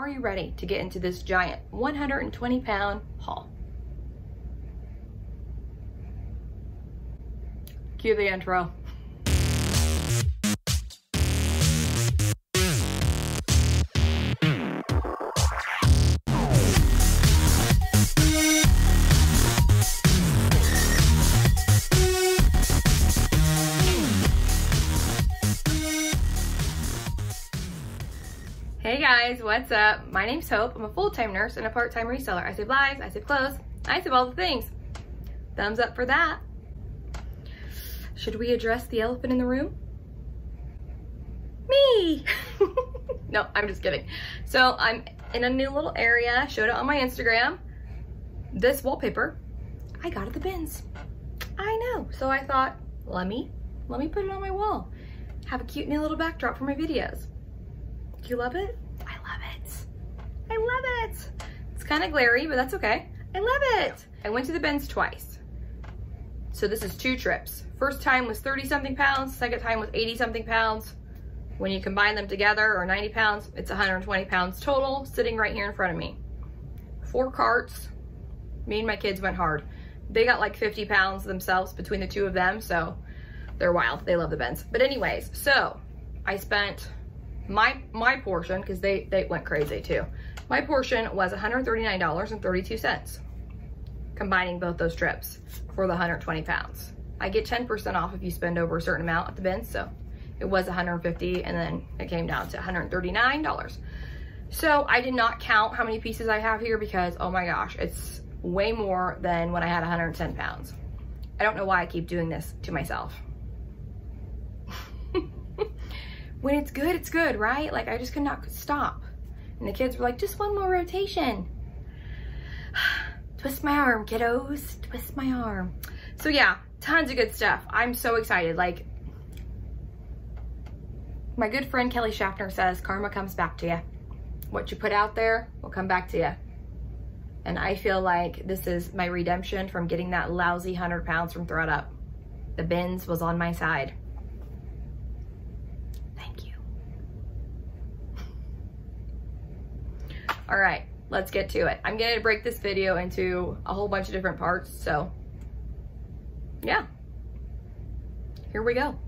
Are you ready to get into this giant 120-pound haul? Cue the intro. Hey guys, what's up? My name's Hope. I'm a full-time nurse and a part-time reseller. I save lives, I save clothes, I save all the things. Thumbs up for that. Should we address the elephant in the room? Me! No, I'm just kidding. So I'm in a new little area, showed it on my Instagram. This wallpaper, I got at the bins. I know, so I thought, let me put it on my wall. Have a cute new little backdrop for my videos. Do you love it? I love it. I love it. It's kind of glary, but that's okay. I love it. I went to the bins twice. So this is two trips. First time was 30-something pounds. Second time was 80-something pounds. When you combine them together, or 90 pounds, it's 120 pounds total, sitting right here in front of me. 4 carts. Me and my kids went hard. They got like 50 pounds themselves between the two of them, so they're wild. They love the bins. But anyways, so I spent... My portion, because they went crazy too. My portion was $139.32, combining both those trips for the 120 pounds. I get 10% off if you spend over a certain amount at the bin, so it was $150, and then it came down to $139. So I did not count how many pieces I have here because, oh my gosh, it's way more than when I had 110 pounds. I don't know why I keep doing this to myself. When it's good, right? Like, I just could not stop. And the kids were like, just one more rotation. Twist my arm, kiddos, twist my arm. So yeah, tons of good stuff. I'm so excited. Like, my good friend Kelly Schaffner says, karma comes back to you. What you put out there will come back to you. And I feel like this is my redemption from getting that lousy 100 pounds from Thread Up. The bins was on my side. All right, let's get to it. I'm gonna break this video into a whole bunch of different parts, so yeah, here we go.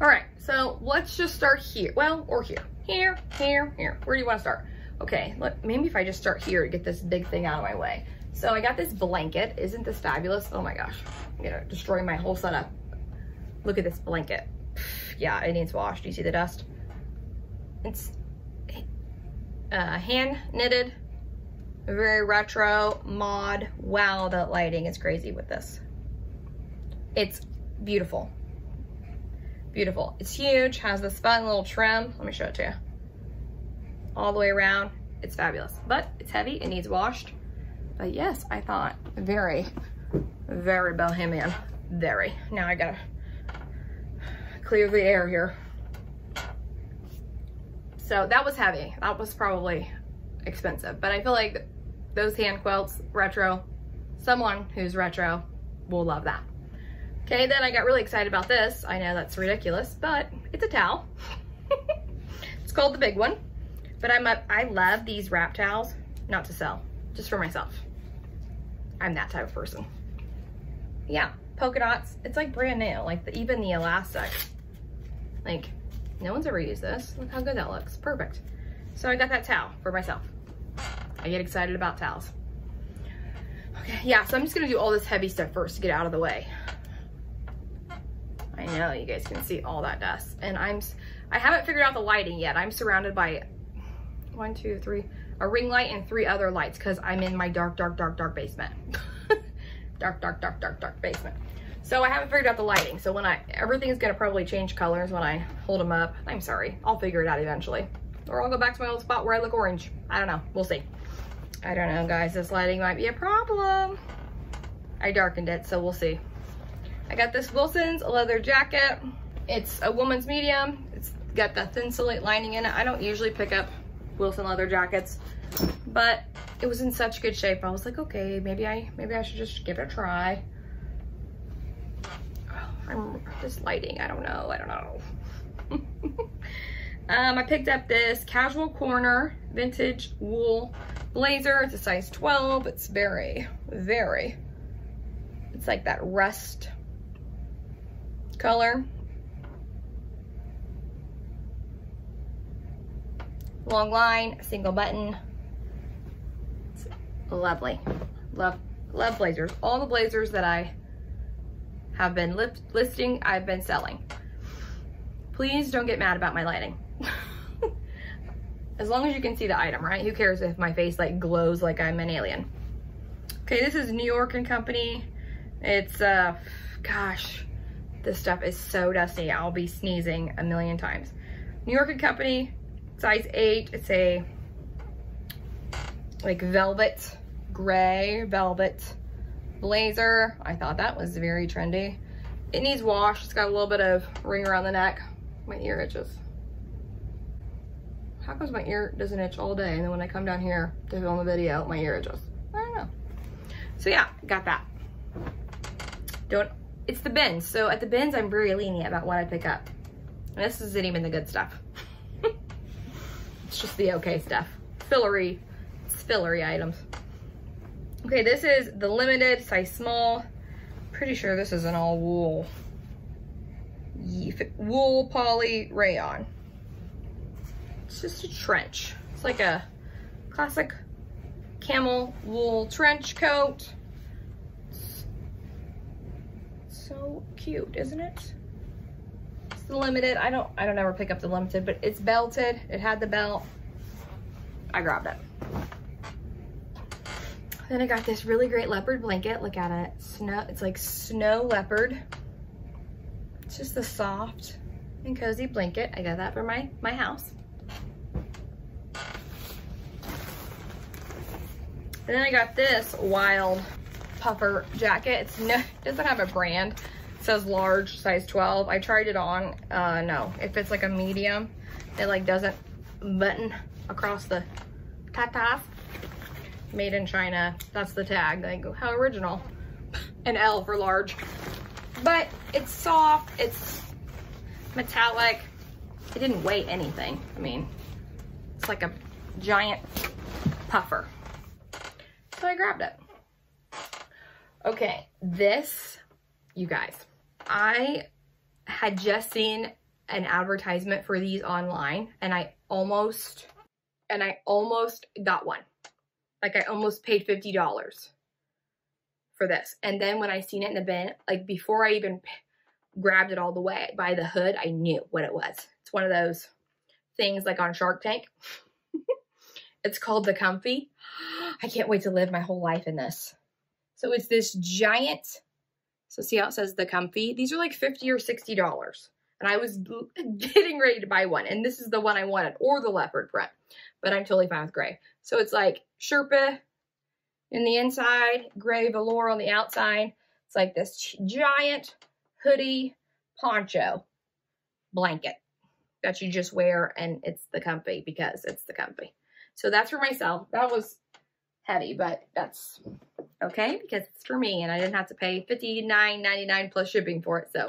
All right, so let's just start here. Well, or here, here, here, here. Where do you wanna start? Okay, look, maybe if I just start here to get this big thing out of my way. So I got this blanket. Isn't this fabulous? Oh my gosh, I'm gonna destroy my whole setup. Look at this blanket. Yeah, it needs washed. Do you see the dust? It's hand knitted, very retro, mod. Wow, the lighting is crazy with this. It's beautiful. Beautiful. It's huge, has this fun little trim. Let me show it to you. All the way around, it's fabulous. But it's heavy, it needs washed. But yes, I thought very, very bohemian. Very. Now I gotta clear the air here. So that was heavy. That was probably expensive, but I feel like those hand quilts, retro, someone who's retro will love that. Okay, then I got really excited about this. I know that's ridiculous, but it's a towel. It's called the big one, but I love these wrap towels, not to sell, just for myself. I'm that type of person. Yeah, polka dots. It's like brand new, like even the elastic, like, no one's ever used this. Look how good that looks. Perfect. So I got that towel for myself. I get excited about towels. Okay, yeah, so I'm just gonna do all this heavy stuff first to get out of the way. I know you guys can see all that dust. And I haven't figured out the lighting yet. I'm surrounded by one, two, three, a ring light and 3 other lights because I'm in my dark, dark, dark, dark basement. Dark, dark, dark, dark, dark basement. So I haven't figured out the lighting. So when everything's gonna probably change colors when I hold them up. I'm sorry, I'll figure it out eventually. Or I'll go back to my old spot where I look orange. I don't know, we'll see. I don't know, guys, this lighting might be a problem. I darkened it, so we'll see. I got this Wilson's leather jacket. It's a woman's medium. It's got the thin slate lining in it. I don't usually pick up Wilson leather jackets, but it was in such good shape. I was like, okay, maybe I should just give it a try. This lighting, I don't know. I picked up this Casual Corner vintage wool blazer. It's a size 12. It's very, very, it's like that rust color. Long line, single button. It's lovely. Love blazers. All the blazers that I have been listing, I've been selling. Please don't get mad about my lighting. As long as you can see the item, right? Who cares if my face like glows like I'm an alien? Okay, this is New York and Company. It's, gosh, this stuff is so dusty. I'll be sneezing a million times. New York and Company, size 8. It's a like velvet, gray velvet blazer. I thought that was very trendy. It needs wash. It's got a little bit of ring around the neck. My ear itches. How comes my ear doesn't itch all day, and then when I come down here to film the video, my ear itches? I don't know. So yeah, got that. It's the bins. So at the bins, I'm very lenient about what I pick up. And this isn't even the good stuff. It's just the okay stuff. Fillery, it's fillery items. Okay, this is the Limited, size small. Pretty sure this is an all wool. Wool, poly, rayon. It's just a trench. It's like a classic camel wool trench coat. It's so cute, isn't it? It's the Limited. I don't ever pick up the Limited, but it's belted. It had the belt. I grabbed it. Then I got this really great leopard blanket. Look at it. Snow. It's like snow leopard. It's just a soft and cozy blanket. I got that for my house. And then I got this wild puffer jacket. It doesn't have a brand. It says large, size 12. I tried it on. No. If it's like a medium, it like doesn't button across the tatas. Made in China, that's the tag. They go, how original. An L for large. But it's soft, it's metallic. It didn't weigh anything. I mean, it's like a giant puffer. So I grabbed it. Okay, this, you guys, I had just seen an advertisement for these online, and I almost got one. Like I almost paid $50 for this. And then when I seen it in the bin, like before I even grabbed it all the way by the hood, I knew what it was. It's one of those things like on Shark Tank. It's called the Comfy. I can't wait to live my whole life in this. So it's this giant, so see how it says the Comfy? These are like $50 or $60. And I was getting ready to buy one. And this is the one I wanted, or the leopard print. But I'm totally fine with gray. So it's like Sherpa in the inside, gray velour on the outside. It's like this giant hoodie poncho blanket that you just wear, and it's the Comfy because it's the Comfy. So that's for myself. That was heavy, but that's okay because it's for me, and I didn't have to pay $59.99 plus shipping for it. So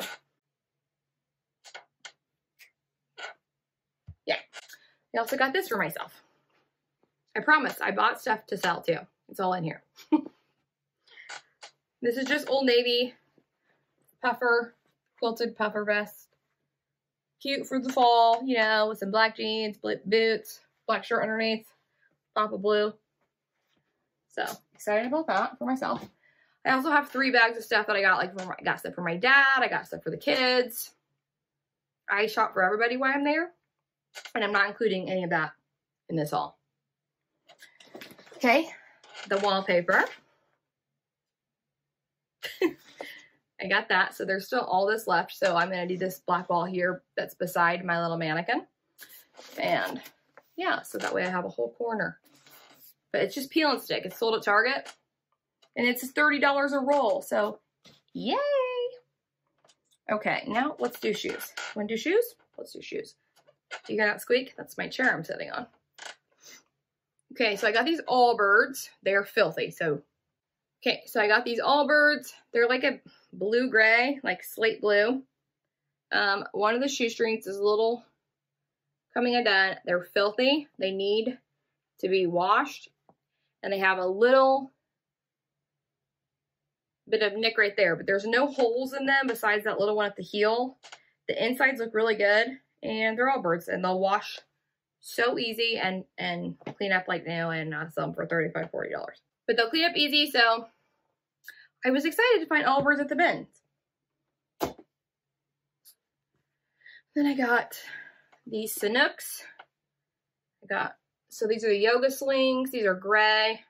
yeah, I also got this for myself. I promise, I bought stuff to sell too. It's all in here. This is just Old Navy puffer, quilted puffer vest. Cute for the fall, you know, with some black jeans, boots, black shirt underneath, pop of blue. So excited about that for myself. I also have 3 bags of stuff that I got. Like I got stuff for my dad, I got stuff for the kids. I shop for everybody while I'm there, and I'm not including any of that in this haul. Okay, the wallpaper. I got that. So there's still all this left. So I'm going to do this black wall here that's beside my little mannequin. And yeah, so that way I have a whole corner. But it's just peel and stick. It's sold at Target. And it's $30 a roll. So yay! Okay, now let's do shoes. Want to do shoes? Let's do shoes. You got that squeak? That's my chair I'm sitting on. Okay, so I got these Allbirds. They're filthy, so. Okay, so I got these Allbirds. They're like a blue-gray, like slate blue. One of the shoestrings is a little coming undone. They're filthy. They need to be washed. And they have a little bit of nick right there, but there's no holes in them besides that little one at the heel. The insides look really good, and they're Allbirds, and they'll wash so easy and clean up like new, and sell them for $35, $40. But they'll clean up easy, so I was excited to find Allbirds at the bins. Then I got these Sanuks. So these are the yoga slings. These are gray.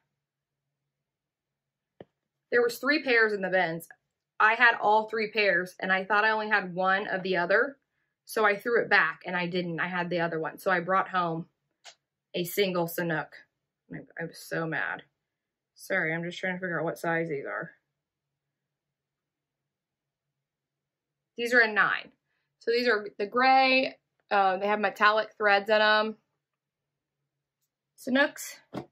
There was 3 pairs in the bins. I had all 3 pairs, and I thought I only had one of the other, so I threw it back, and I didn't. I had the other one, so I brought home a single Sanuk. I was so mad. Sorry, I'm just trying to figure out what size these are. These are a 9. So these are the gray. They have metallic threads in them. Sanuks. And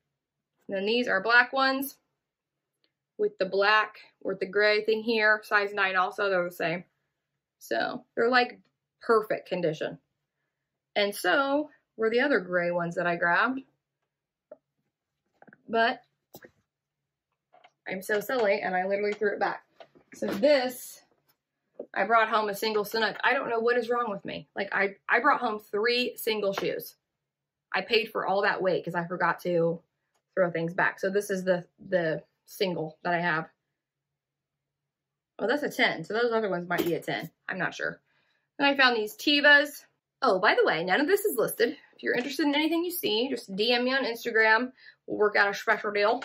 then these are black ones. With the black or the gray thing here, size 9 also, they're the same. So they're like perfect condition. And so were the other gray ones that I grabbed. But I'm so silly and I literally threw it back. So this, I brought home a single Sanuk. I don't know what is wrong with me. Like I brought home 3 single shoes. I paid for all that weight because I forgot to throw things back. So this is the single that I have. Oh, that's a 10. So those other ones might be a 10. I'm not sure. Then I found these Tevas. Oh, by the way, none of this is listed. If you're interested in anything you see, just DM me on Instagram. We'll work out a special deal.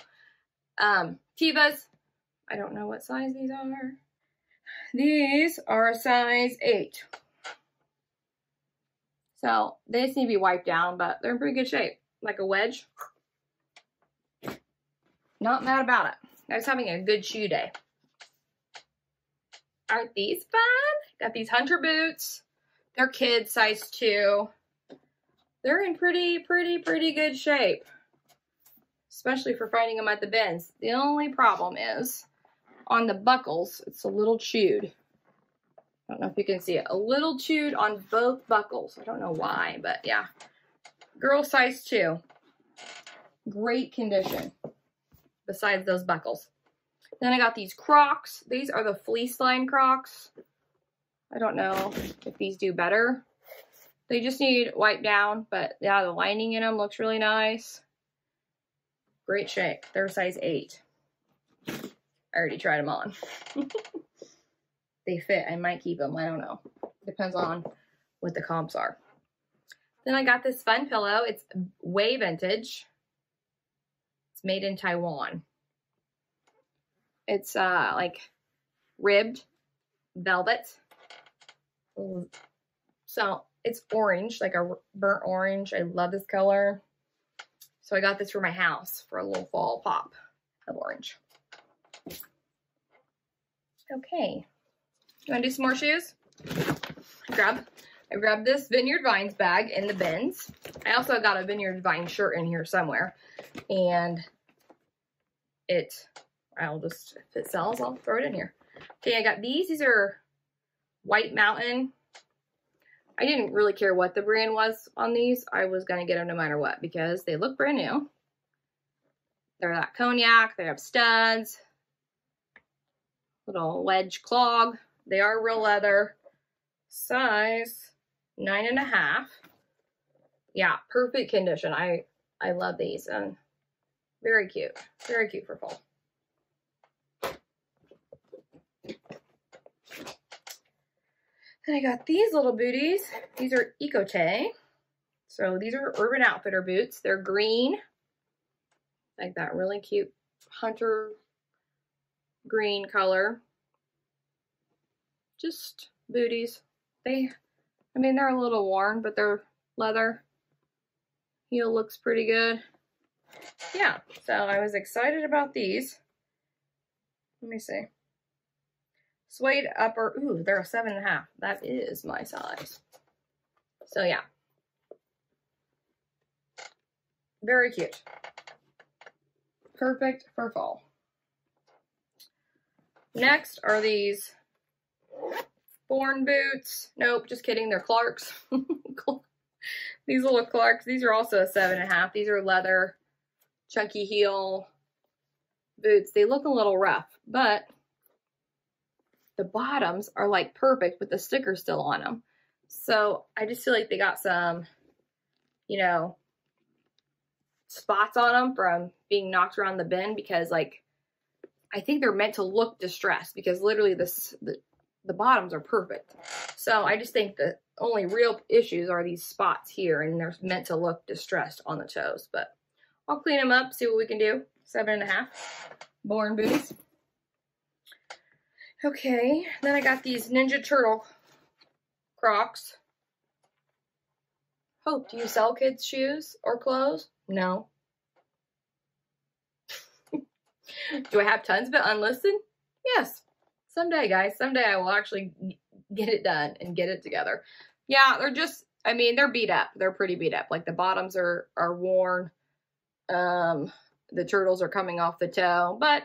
Tevas. I don't know what size these are. These are a size 8. So they just need to be wiped down, but they're in pretty good shape. Like a wedge. Not mad about it. I was having a good shoe day. Aren't these fun? Got these Hunter boots. They're kids size 2. They're in pretty good shape. Especially for finding them at the bins. The only problem is on the buckles, it's a little chewed. I don't know if you can see it. A little chewed on both buckles. I don't know why, but yeah. Girl size 2. Great condition. Besides those buckles. Then I got these Crocs. These are the fleece line Crocs. I don't know if these do better. They just need wiped down, but yeah, the lining in them looks really nice. Great shape. They're size 8. I already tried them on. They fit. I might keep them. I don't know. Depends on what the comps are. Then I got this fun pillow. It's way vintage. It's made in Taiwan. It's like ribbed velvet. So it's orange, like a burnt orange. I love this color. So I got this for my house for a little fall pop of orange. Okay. You want to do some more shoes? I grabbed this Vineyard Vines bag in the bins. I also got a Vineyard Vine shirt in here somewhere. And if it sells, I'll throw it in here. Okay, I got these. These are White Mountain. I didn't really care what the brand was on these. I was going to get them no matter what because they look brand new. They're that cognac. They have studs. Little wedge clog. They are real leather. Size 9.5. Yeah, perfect condition. I love these and very cute for fall. Then I got these little booties. These are Ecote. So these are Urban Outfitter boots. They're green, like that really cute hunter green color. Just booties. They're a little worn, but they're leather. Heel looks pretty good. Yeah, so I was excited about these. Let me see. Suede upper. Ooh, they're a 7.5. That is my size. So, yeah. Very cute. Perfect for fall. Next are these Born boots. Nope, just kidding. They're Clarks. These little Clarks, these are also a 7.5. These are leather, chunky heel boots. They look a little rough, but the bottoms are like perfect with the sticker still on them. So I just feel like they got some, you know, spots on them from being knocked around the bend, because like, I think they're meant to look distressed, because literally this, the bottoms are perfect. So I just think the only real issues are these spots here, and they're meant to look distressed on the toes, but I'll clean them up, see what we can do. 7.5 Born boots. Okay, then I got these Ninja Turtle Crocs. Hope, do you sell kids' shoes or clothes? No. Do I have tons of it unlisted? Yes. Someday, guys. Someday I will actually get it done and get it together. Yeah, they're just, I mean, they're beat up. They're pretty beat up. Like the bottoms are worn. The turtles are coming off the toe, but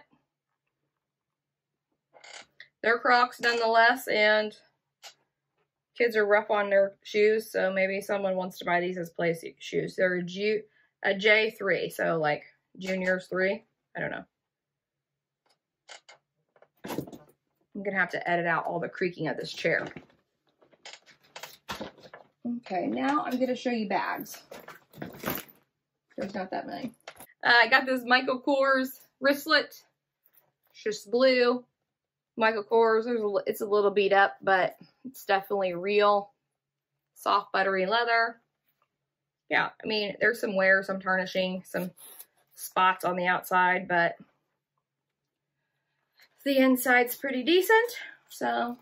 they're Crocs nonetheless, and kids are rough on their shoes, so maybe someone wants to buy these as play shoes. They're a J3, so like juniors 3. I don't know. I'm gonna have to edit out all the creaking of this chair. Okay, now I'm gonna show you bags. There's not that many. I got this Michael Kors wristlet. It's just blue. Michael Kors, it's a little beat up, but it's definitely real. Soft, buttery leather. Yeah, I mean, there's some wear, some tarnishing, some spots on the outside, but the inside's pretty decent, so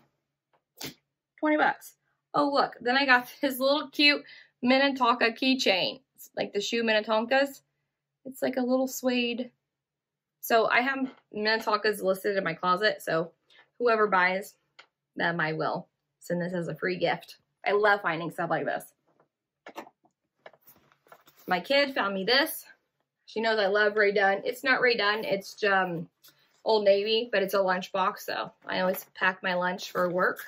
20 bucks. Oh, look, then I got this little cute Minnetonka keychain. It's like the shoe Minnetonkas. It's like a little suede. So I have Minnetonkas listed in my closet, so whoever buys them, I will send this as a free gift. I love finding stuff like this. My kid found me this. She knows I love Ray Dunn. It's not Ray Dunn, it's Old Navy, but it's a lunchbox, so I always pack my lunch for work.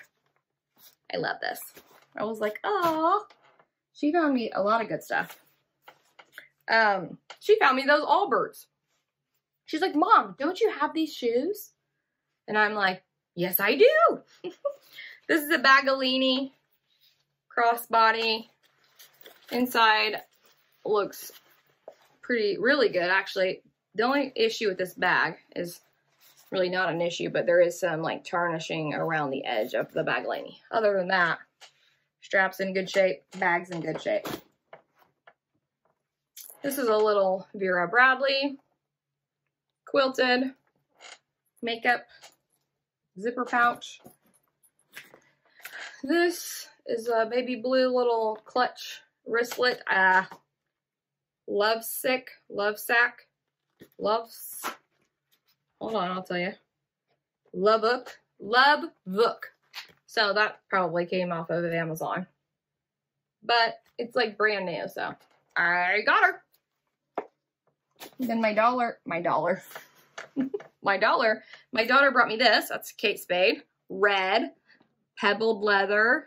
I love this. I was like, oh, she found me a lot of good stuff. She found me those Allbirds. She's like, Mom, don't you have these shoes? And I'm like, yes, I do. This is a Baglini crossbody. Inside looks pretty, really good, actually. The only issue with this bag is really not an issue, but there is some like tarnishing around the edge of the Baglini. Other than that, straps in good shape, bags in good shape. This is a little Vera Bradley quilted makeup zipper pouch. This is a baby blue little clutch wristlet. Love Vook. So that probably came off of Amazon, but it's like brand new, so I got her. Then my daughter brought me this. That's Kate Spade. Red, pebbled leather.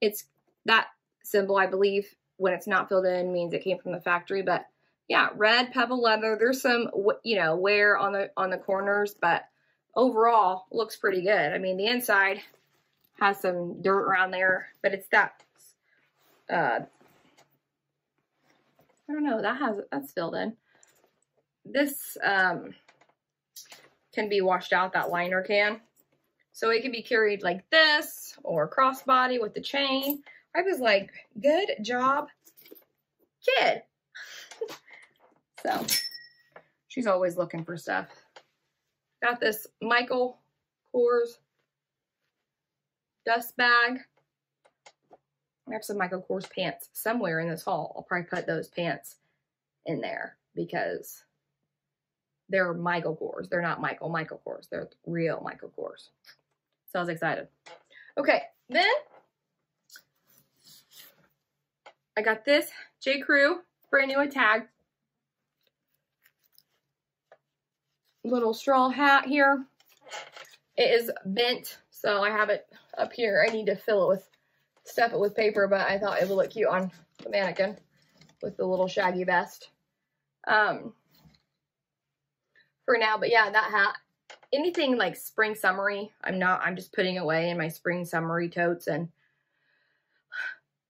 It's that symbol, I believe, when it's not filled in means it came from the factory, but yeah, red pebble leather. There's some, you know, wear on the corners, but overall looks pretty good. I mean, the inside has some dirt around there, but it's that, I don't know, that's filled in. This can be washed out, that liner can. So it can be carried like this or crossbody with the chain. I was like, good job, kid. So she's always looking for stuff. Got this Michael Kors dust bag. I have some Michael Kors pants somewhere in this haul. I'll probably put those pants in there because they're Michael Kors. They're not Michael Kors. They're real Michael Kors. So I was excited. Okay, then I got this J.Crew brand new tag. Little straw hat here. It is bent, so I have it up here. I need to fill it with stuff it with paper, but I thought it would look cute on the mannequin with the little shaggy vest for now. But yeah, that hat, anything like spring summery, I'm just putting away in my spring summery totes. And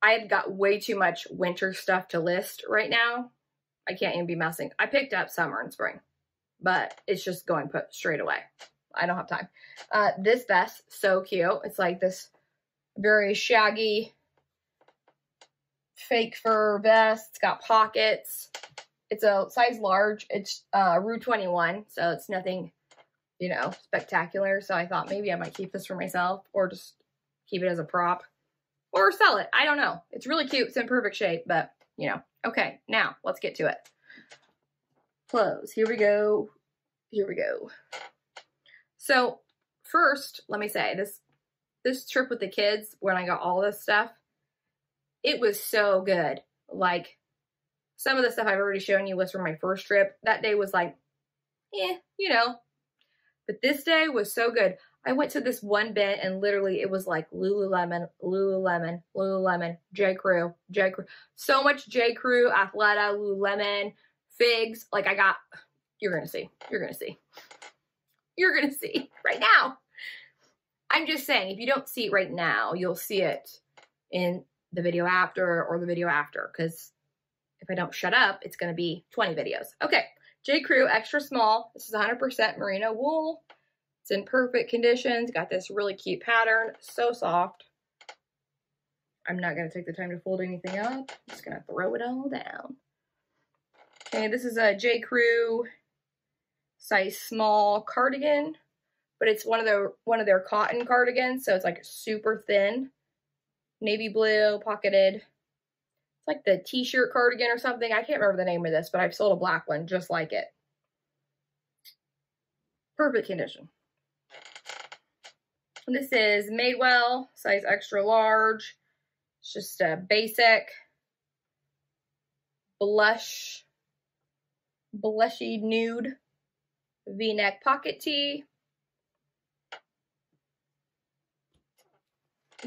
I had got way too much winter stuff to list right now. I can't even be messing. I picked up summer and spring, but it's just going put straight away. I don't have time. This vest, so cute. It's like this very shaggy fake fur vest. It's got pockets. It's a size large. It's Rue 21, so it's nothing, you know, spectacular. So I thought maybe I might keep this for myself or just keep it as a prop or sell it. I don't know. It's really cute. It's in perfect shape, but you know. Okay, now let's get to it. Clothes. Here we go. Here we go. So first, let me say this trip with the kids, when I got all this stuff, it was so good. Like, some of the stuff I've already shown you was from my first trip. That day was like, eh, you know. But this day was so good. I went to this one bin and literally it was like Lululemon, Lululemon, Lululemon, J.Crew, J.Crew. So much J.Crew, Athleta, Lululemon, Figs. Like, I got, you're going to see. You're going to see. You're going to see right now. I'm just saying, if you don't see it right now, you'll see it in the video after or the video after, because if I don't shut up, it's going to be 20 videos. Okay, J.Crew extra small. This is 100% merino wool. It's in perfect conditions. Got this really cute pattern. So soft. I'm not going to take the time to fold anything up. I'm just going to throw it all down. Okay, this is a J.Crew size small cardigan, but it's one of their cotton cardigans, so it's like super thin. Navy blue, pocketed. It's like the t-shirt cardigan or something. I can't remember the name of this, but I've sold a black one just like it. Perfect condition. And this is Madewell, size extra large. It's just a basic blushy nude V-neck pocket tee.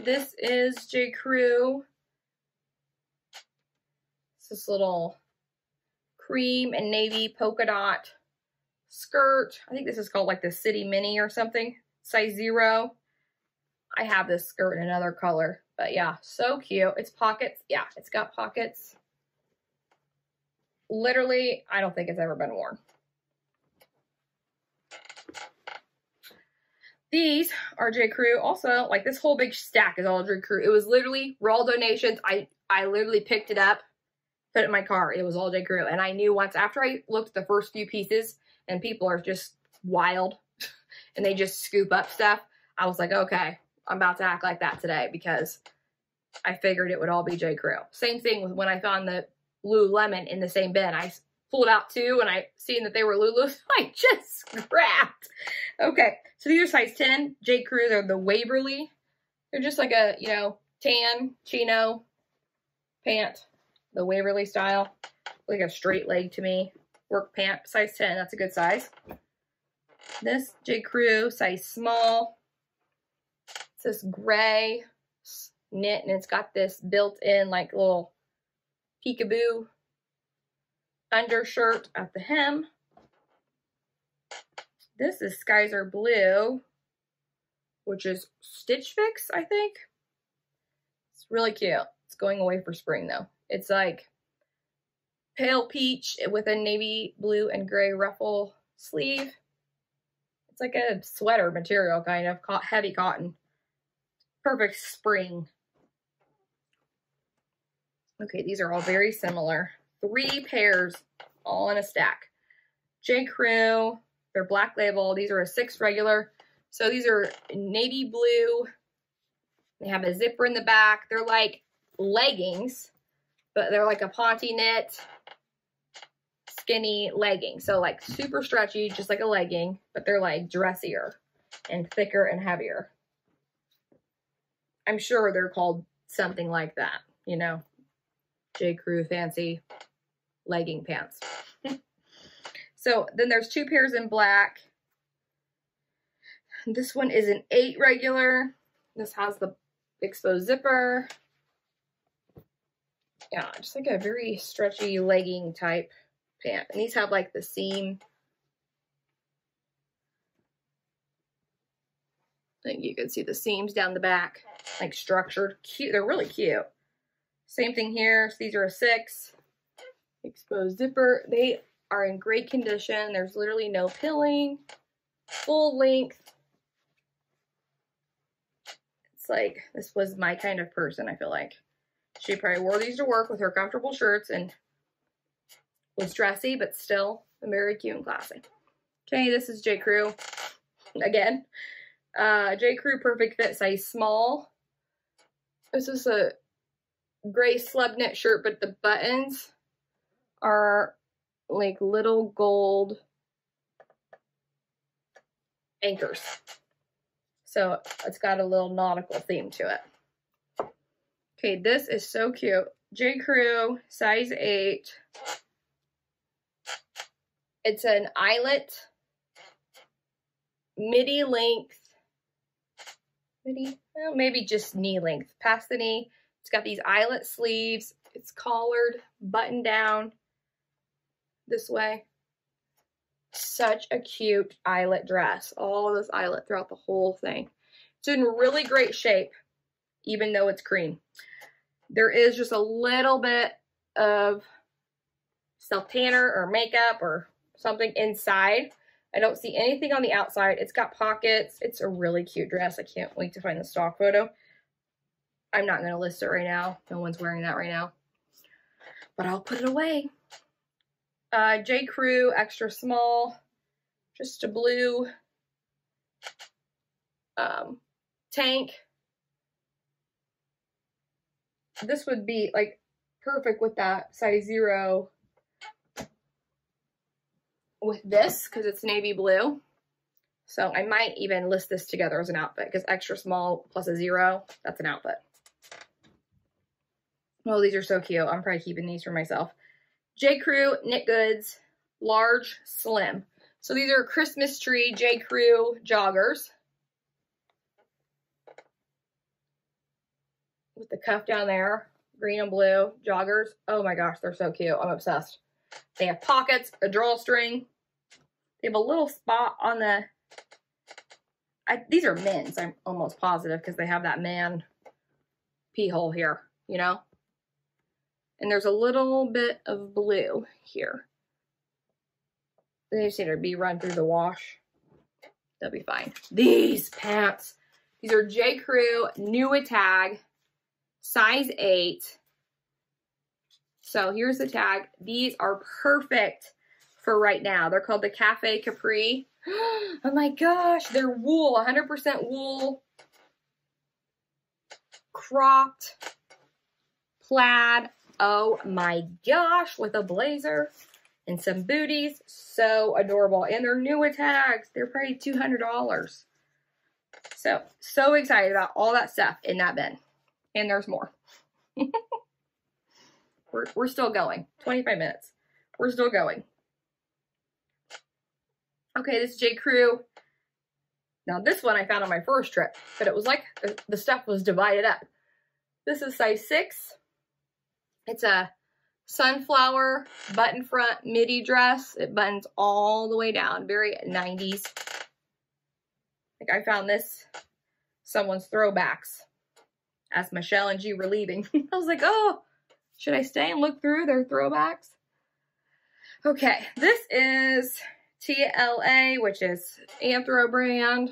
This is J.Crew. It's this little cream and navy polka dot skirt. I think this is called like the City Mini or something. Size 0. I have this skirt in another color, but yeah, so cute. It's pockets. Yeah, it's got pockets. Literally, I don't think it's ever been worn. These are J.Crew. Also, like, this whole big stack is all J.Crew. It was literally raw donations. I literally picked it up, put it in my car. It was all J.Crew. And I knew once, after I looked at the first few pieces, and people are just wild, and they just scoop up stuff, I was like, okay, I'm about to act like that today, because I figured it would all be J.Crew. Same thing with when I found the Lululemon in the same bin. I pulled out two, and I seen that they were Lulus. I just grabbed. Okay, so these are size 10 J.Crew. They're the Waverly. They're just like a, you know, tan chino pant, the Waverly style, like a straight leg to me. Work pant, size 10. That's a good size. This J.Crew, size small. It's this gray knit, and it's got this built-in like little peekaboo undershirt at the hem. This is Skyzer Blue, which is Stitch Fix, I think. It's really cute. It's going away for spring, though. It's like pale peach with a navy blue and gray ruffle sleeve. It's like a sweater material, kind of heavy cotton. Perfect spring. Okay, these are all very similar. 3 pairs all in a stack. J.Crew, they're black label. These are a 6 regular. So these are navy blue. They have a zipper in the back. They're like leggings, but they're like a ponte knit skinny legging. So like super stretchy, just like a legging, but they're like dressier and thicker and heavier. I'm sure they're called something like that, you know, J.Crew fancy legging pants. So then there's 2 pairs in black. This one is an 8 regular. This has the exposed zipper. Yeah, just like a very stretchy legging type pant. And these have like the seam. I think you can see the seams down the back, like structured. Cute. They're really cute. Same thing here. So these are a 6. Exposed zipper. They are in great condition. There's literally no pilling. Full length. It's like, this was my kind of person, I feel like. She probably wore these to work with her comfortable shirts and was dressy, but still very cute and classy. Okay, this is J.Crew. Again. J.Crew Perfect Fit size small. This is a gray slub knit shirt, but the buttons are like little gold anchors. So it's got a little nautical theme to it. Okay, this is so cute. J.Crew size 8. It's an eyelet, midi length. Well, maybe just knee length, past the knee. It's got these eyelet sleeves. It's collared, buttoned down this way. Such a cute eyelet dress. All this eyelet throughout the whole thing. It's in really great shape, even though it's cream. There is just a little bit of self-tanner or makeup or something inside. I don't see anything on the outside. It's got pockets. It's a really cute dress. I can't wait to find the stock photo. I'm not going to list it right now. No one's wearing that right now. But I'll put it away. J.Crew extra small. Just a blue tank. This would be like perfect with that size 0. With this, because it's navy blue. So I might even list this together as an outfit, because extra small plus a 0, that's an outfit. Oh, these are so cute. I'm probably keeping these for myself. J.Crew knit goods, large, slim. So these are Christmas tree J.Crew joggers. With the cuff down there, green and blue joggers. Oh my gosh, they're so cute. I'm obsessed. They have pockets, a drawstring. They have a little spot on the, these are men's, I'm almost positive, because they have that man pee hole here, you know? And there's a little bit of blue here. They just need to be run through the wash. They'll be fine. These pants, these are J.Crew Nua Tag, size 8. So here's the tag. These are perfect for right now. They're called the Cafe Capri. Oh my gosh, they're wool, 100% wool, cropped, plaid. Oh my gosh, with a blazer and some booties. So adorable. And they're Nua Tags. They're probably $200. So excited about all that stuff in that bin. And there's more. We're still going. 25 minutes. We're still going. Okay, this is J.Crew. Now, this one I found on my first trip, but it was like the stuff was divided up. This is size 6. It's a sunflower button front midi dress. It buttons all the way down. Very 90s. Like I found this someone's throwbacks as Michelle and G were leaving. I was like, oh. Should I stay and look through their throwbacks? Okay, this is TLA, which is Anthro brand.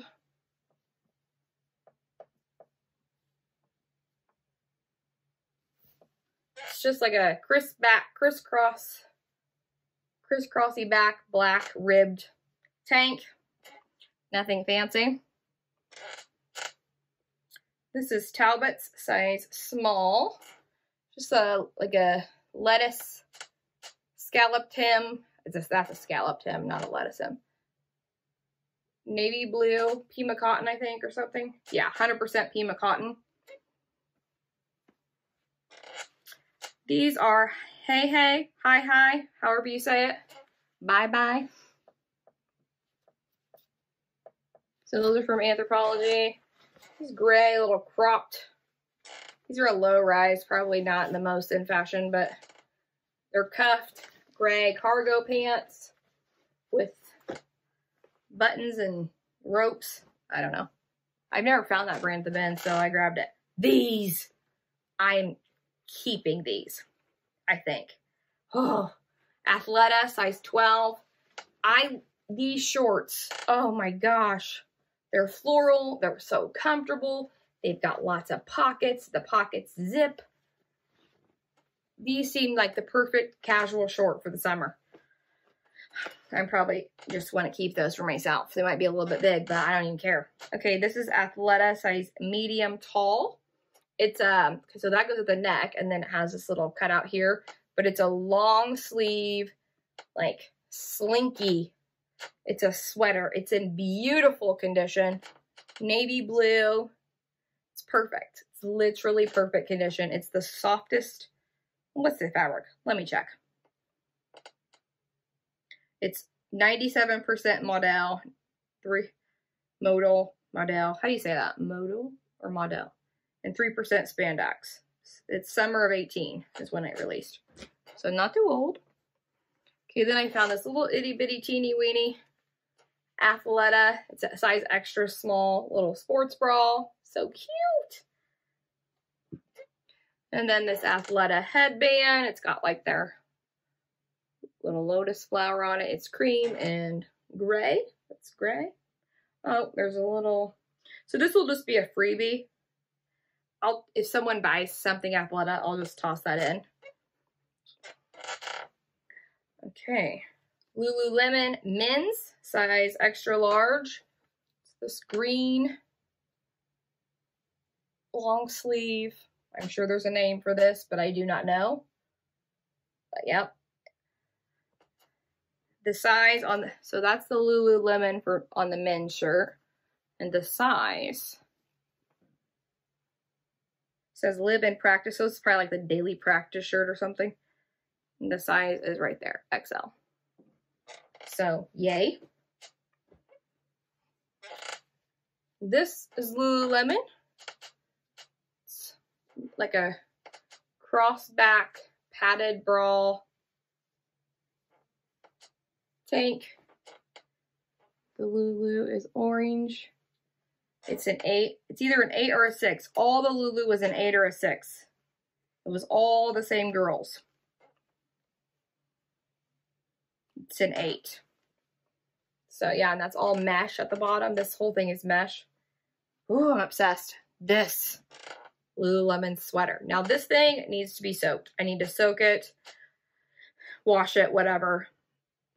It's just like a crisscrossy back, black ribbed tank. Nothing fancy. This is Talbot's, size small. Just like a lettuce scalloped hem. That's a scalloped hem, not a lettuce hem. Navy blue Pima cotton, I think, or something. Yeah, 100% Pima cotton. These are hey, hi, however you say it. Bye. So those are from Anthropologie. This gray little cropped These are a low rise, probably not the most in fashion, but they're cuffed gray cargo pants with buttons and ropes. I don't know. I've never found that brand at the bin, so I grabbed it. These, I'm keeping these, I think. Oh, Athleta, size 12. These shorts, oh my gosh. They're floral, they're so comfortable. They've got lots of pockets, the pockets zip. These seem like the perfect casual short for the summer. I probably just want to keep those for myself. They might be a little bit big, but I don't even care. Okay, this is Athleta, size medium tall. It's, so that goes at the neck, and then it has this little cutout here, but it's a long sleeve, like slinky. It's a sweater. It's in beautiful condition. Navy blue. It's perfect. It's literally perfect condition. It's the softest. What's the fabric? Let me check. It's 97% modal, modal. How do you say that? Modal or modal? And 3% spandex. It's summer of 18 is when it released. So not too old. Okay, then I found this little itty bitty teeny weeny Athleta. It's a size extra small little sports bra. So cute. And then this Athleta headband. It's got like their little lotus flower on it. It's cream and gray. It's gray. Oh, there's a little. So this will just be a freebie. If someone buys something Athleta, I'll just toss that in. Okay, Lululemon men's, size extra large. It's this green long sleeve. I'm sure there's a name for this, but I do not know. But yep. The size on the, so that's the Lululemon for on the men's shirt, and the size says live and practice. So it's probably like the daily practice shirt or something. The size is right there, XL. So, yay. This is Lululemon. It's like a cross-back padded bra tank. The Lulu is orange. It's an 8. It's either an 8 or a 6. All the Lulu was an 8 or a 6. It was all the same girls. It's an 8. So yeah, and that's all mesh at the bottom. This whole thing is mesh. Ooh, I'm obsessed. This Lululemon sweater. Now this thing needs to be soaked. I need to soak it, wash it, whatever,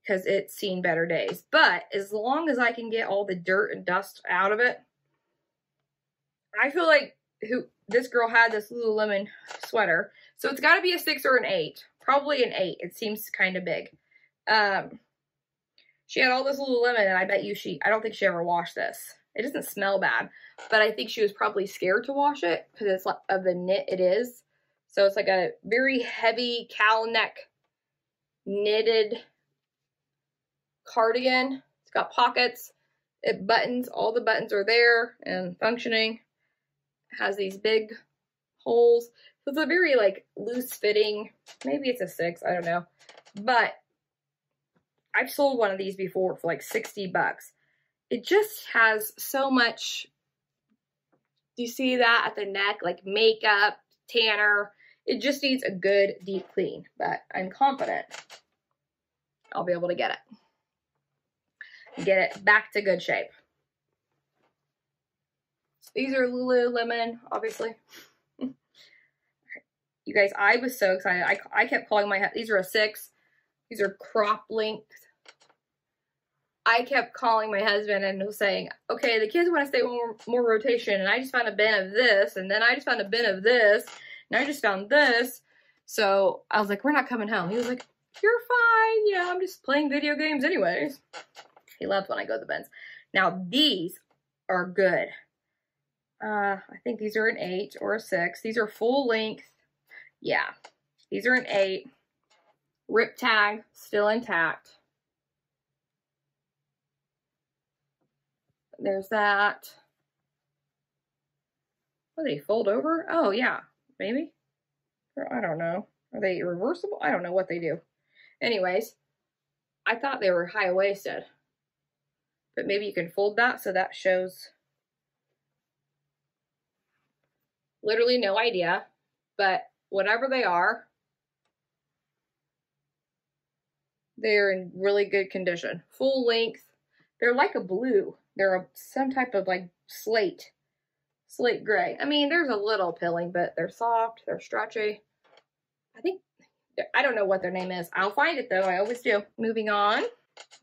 because it's seen better days. But as long as I can get all the dirt and dust out of it, I feel like this girl had this Lululemon sweater. So it's got to be a 6 or an 8. Probably an 8. It seems kind of big. She had all this Lululemon, and I bet you I don't think she ever washed this. It doesn't smell bad, but I think she was probably scared to wash it because it's of the knit it is. So it's like a very heavy cowl neck knitted cardigan. It's got pockets. It buttons. All the buttons are there and functioning. It has these big holes. So it's a very like loose fitting. Maybe it's a 6. I don't know, but I've sold one of these before for like $60. It just has so much. Do you see that at the neck? Like makeup, tanner. It just needs a good deep clean, but I'm confident I'll be able to get it back to good shape. These are Lululemon, obviously. You guys, I was so excited. I kept calling my head. These are a 6. These are crop linked. I kept calling my husband and was saying, okay, the kids want to stay one more rotation. And I just found a bin of this. And then I just found a bin of this. And I just found this. So I was like, we're not coming home. He was like, you're fine. Yeah, I'm just playing video games anyways. He loves when I go to the bins. Now these are good. I think these are an 8 or a 6. These are full length. Yeah, these are an 8. Rip tag, still intact. There's that. What do they fold over? Oh, yeah. maybe? Or I don't know. Are they reversible? I don't know what they do. Anyways, I thought they were high-waisted. But maybe you can fold that so that shows. Literally no idea, but whatever they are, they're in really good condition. Full length. They're like a blue. They're some type of like slate gray. I mean, there's a little pilling, but they're soft. They're stretchy. I think, I don't know what their name is. I'll find it though. I always do. Moving on.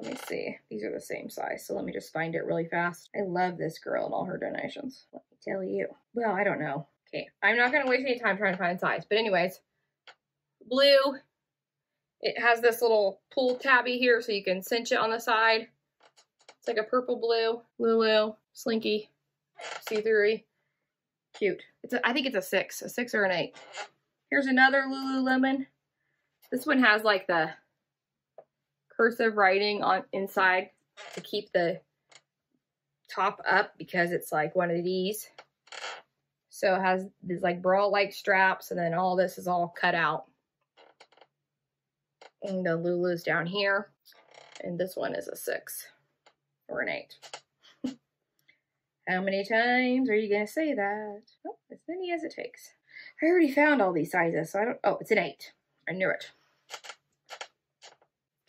Let me see. These are the same size, so let me just find it really fast. I love this girl and all her donations. Let me tell you. Well, I don't know. Okay, I'm not going to waste any time trying to find size. But anyways, blue. It has this little pull tabby here, so you can cinch it on the side. It's like a purple blue. Lulu, slinky, see-through-y. Cute. It's a, I think it's a 6 or an 8. Here's another Lululemon. This one has like the cursive writing on inside to keep the top up because it's like one of these. So it has these like bra-like straps, and then all this is all cut out. And the Lulu's down here. And this one is a 6 or an 8. How many times are you going to say that? Oh, as many as it takes. I already found all these sizes, so I don't... Oh, it's an 8. I knew it.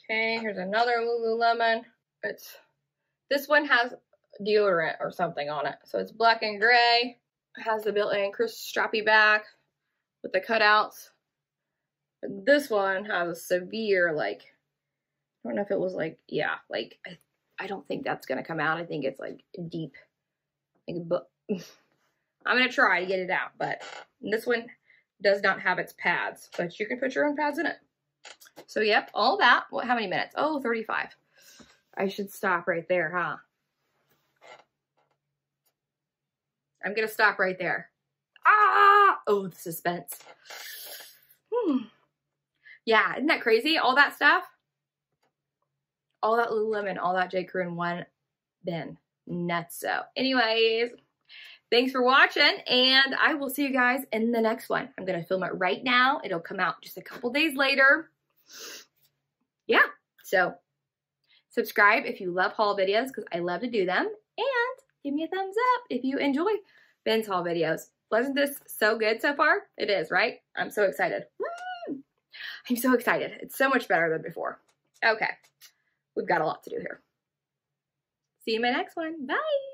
Okay, here's another Lululemon. It's, this one has deodorant or something on it. So it's black and gray. It has the built-in crisp strappy back with the cutouts. This one has a severe, like, I don't know if it was like, yeah, like, I don't think that's going to come out. I think it's like deep. Like, but I'm going to try to get it out, but this one does not have its pads, but you can put your own pads in it. So, yep, all that. What? How many minutes? Oh, 35. I should stop right there, huh? I'm going to stop right there. Ah! Oh, the suspense. Yeah, isn't that crazy? All that stuff? All that Lululemon, all that J.Crew in one bin. Nutso. Anyways, thanks for watching, and I will see you guys in the next one. I'm going to film it right now. It'll come out just a couple days later. Yeah, so subscribe if you love haul videos, because I love to do them, and give me a thumbs up if you enjoy Ben's haul videos. Wasn't this so good so far? It is, right? I'm so excited. Woo! I'm so excited. It's so much better than before. Okay. We've got a lot to do here. See you in my next one. Bye.